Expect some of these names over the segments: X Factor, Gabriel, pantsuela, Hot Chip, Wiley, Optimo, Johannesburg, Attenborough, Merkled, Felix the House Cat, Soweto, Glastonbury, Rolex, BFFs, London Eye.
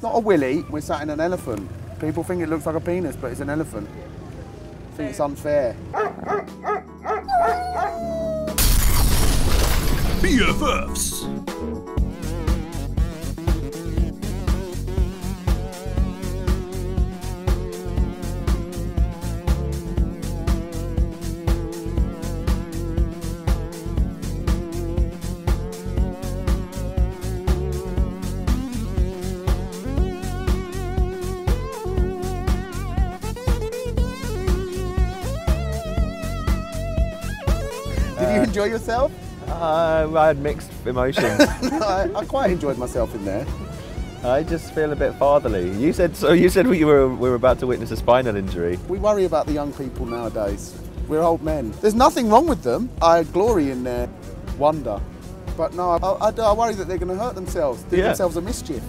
It's not a willy, we're sat in an elephant. People think it looks like a penis, but it's an elephant. I think it's unfair. BFFs. Did you enjoy yourself? I had mixed emotions. I quite enjoyed myself in there. I just feel a bit fatherly. You said we were about to witness a spinal injury. We worry about the young people nowadays. We're old men. There's nothing wrong with them. I glory in their wonder. But no, I worry that they're going to hurt themselves, do themselves a mischief.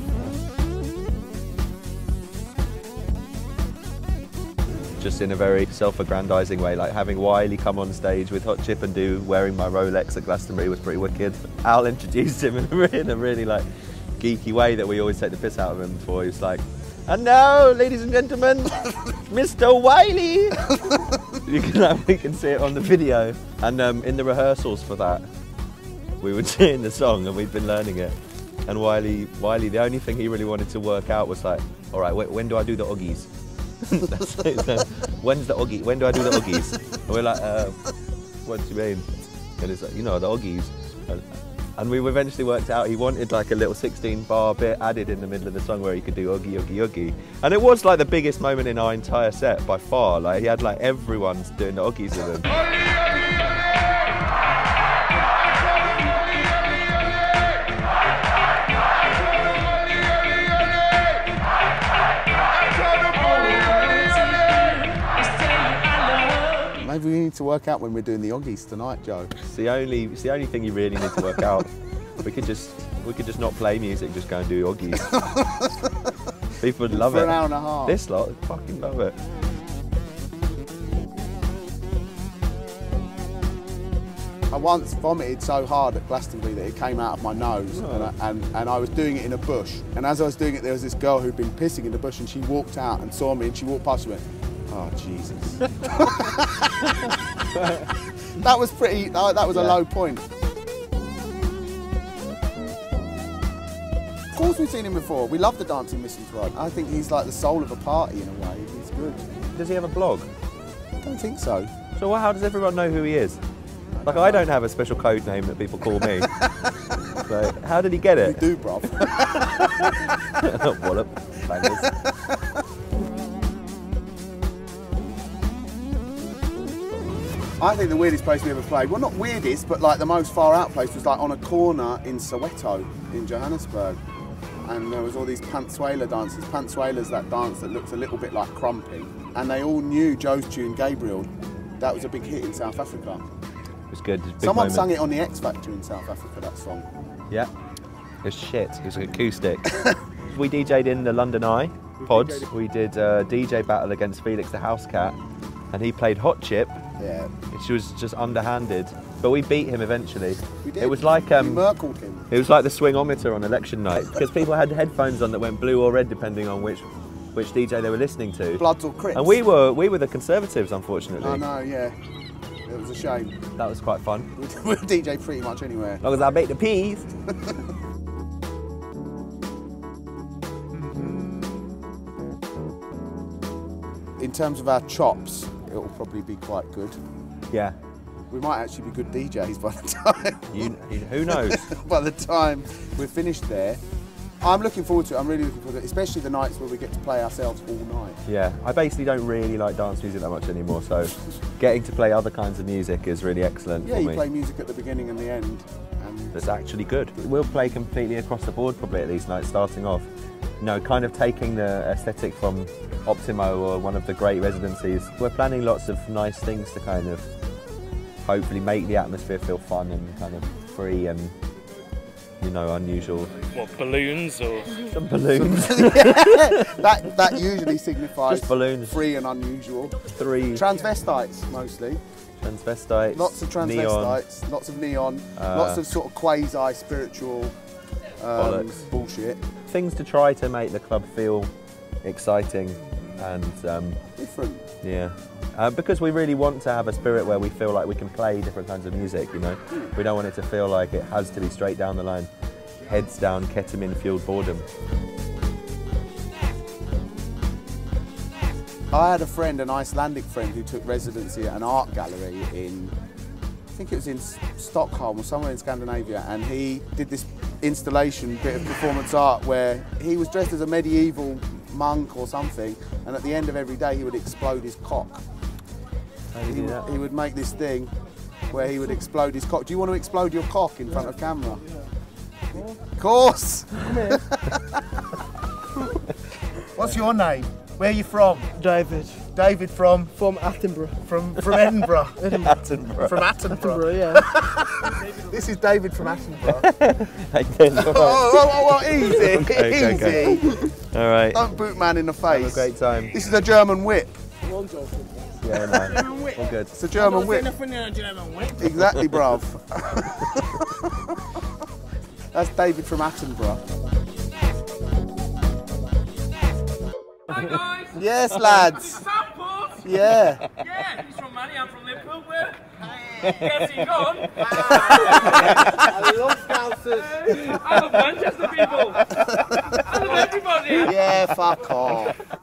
Just in a very self-aggrandising way, like having Wiley come on stage with Hot Chip and do Wearing My Rolex at Glastonbury was pretty wicked. Al introduced him in a really like geeky way that we always take the piss out of him before. He was like, "And now, ladies and gentlemen, Mr. Wiley." we can see it on the video. And in the rehearsals for that, we were singing the song and we'd been learning it. And Wiley, the only thing he really wanted to work out was like, "All right, when do I do the oggies?" That's it, so, when's the oggie? When do I do the oggies? And we're like, what do you mean? And it's like, you know, the oggies. And we eventually worked out he wanted like a little 16-bar bit added in the middle of the song where he could do oggie, oggie, oggie. And it was like the biggest moment in our entire set by far. Like he had like everyone's doing the oggies with him. Maybe we need to work out when we're doing the oggies tonight, Joe. It's the only thing you really need to work out. We could just not play music, just go and do oggies. People would love it. For an hour and a half. This lot would fucking love it. I once vomited so hard at Glastonbury that it came out of my nose, and I was doing it in a bush. And as I was doing it, there was this girl who'd been pissing in the bush, and she walked out and saw me, and she walked past me. Oh, Jesus. that was a low point. Of course we've seen him before. We love the Dancing Mrs. Rod. I think he's like the soul of a party in a way. He's good. Does he have a blog? I don't think so. So how does everyone know who he is? Like, I don't have a special code name that people call me. So, how did he get it? You do, bruv. Wallop. Bangers. I think the weirdest place we ever played, well, not weirdest, but like the most far out place was like on a corner in Soweto, in Johannesburg. And there was all these pantsuela dances. Pantsuela's that dance that looks a little bit like crumping. And they all knew Joe's tune, Gabriel. That was a big hit in South Africa. It was good. Someone sung it on the X Factor in South Africa, that song. Yeah. It was shit. It was acoustic. We DJ'd in the London Eye pods. We did a DJ battle against Felix the House Cat. And he played Hot Chip. Yeah. Which was just underhanded. But we beat him eventually. We did. It was like we Merkled him. It was like the swingometer on election night. Because people had headphones on that went blue or red depending on which DJ they were listening to. Bloods or Crips. And we were the Conservatives, unfortunately. I know, yeah. It was a shame. That was quite fun. We'll DJ pretty much anywhere. As long as I bake the peas. In terms of our chops, it'll probably be quite good. Yeah. We might actually be good DJs by the time. Who knows? By the time we're finished there. I'm looking forward to it, I'm really looking forward to it, especially the nights where we get to play ourselves all night. Yeah, I basically don't really like dance music that much anymore, so getting to play other kinds of music is really excellent for me. Yeah, you play music at the beginning and the end. That's actually good. We'll play completely across the board probably at these nights, starting off. No, kind of taking the aesthetic from Optimo or one of the great residencies. We're planning lots of nice things to kind of hopefully make the atmosphere feel fun and kind of free and, you know, unusual. What, balloons or? Some balloons. that usually signifies just balloons. Free and unusual. Three. Transvestites mostly. Transvestites. Lots of transvestites, neon. Lots of neon, lots of sort of quasi-spiritual. bullshit. Things to try to make the club feel exciting and different. Yeah. Because we really want to have a spirit where we feel like we can play different kinds of music, you know. We don't want it to feel like it has to be straight down the line, heads down, ketamine-fueled boredom. I had a friend, an Icelandic friend, who took residency at an art gallery in, I think it was in Stockholm or somewhere in Scandinavia, and he did this installation, bit of performance art, where he was dressed as a medieval monk or something, and at the end of every day he would explode his cock. He would make this thing where he would explode his cock. Do you want to explode your cock in front of camera? Yeah. Of course! Come here. What's your name? Where are you from? David. David from? From Attenborough. From Edinburgh. Attenborough. From Attenborough, yeah. This is David from Attenborough. oh, easy, okay, easy. Okay. All right. Don't boot man in the face. Have a great time. This is a German whip. Yeah, no. German whip. All good. It's a German whip. Exactly, bruv. That's David from Attenborough. Hi guys. Yes, lads. Yeah. Yeah, he's from Manny, I'm from Liverpool. Where's he gone? I love Scousers. I love Manchester people. I love everybody. Yeah, fuck off.